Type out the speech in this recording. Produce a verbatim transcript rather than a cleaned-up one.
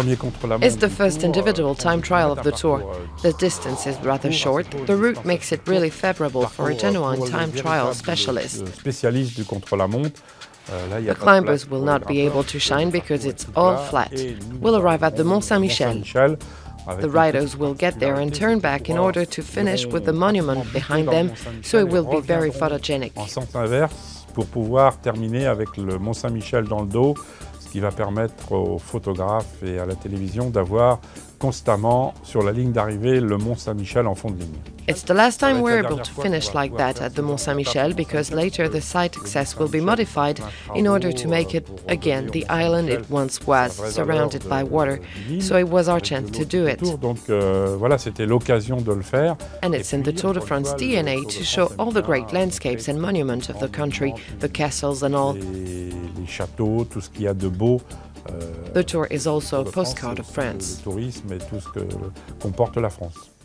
It's the first individual time trial of the Tour. The distance is rather short. The route makes it really favorable for a genuine time trial specialist. The climbers will not be able to shine because it's all flat. We'll arrive at the Mont Saint-Michel. The riders will get there and turn back in order to finish with the monument behind them, so it will be very photogenic. En sens inverse, pour pouvoir terminer avec le Mont Saint-Michel dans le dos, ce qui va permettre aux photographes et à la télévision d'avoir constamment sur la ligne d'arrivée le Mont Saint-Michel en fond de ligne. It's the last time we're able to finish like that at the Mont Saint-Michel because later the site access will be modified in order to make it again the island it once was, surrounded by water. So it was our chance to do it. Donc euh, voilà, c'était l'occasion de le faire. And it's in the Tour de France D N A to show all the great landscapes and monuments of the country, the castles and all. Les, les châteaux, tout ce qu'il y a de beau. The tour is also a postcard of France. Le tourisme et tout ce que comporte la France.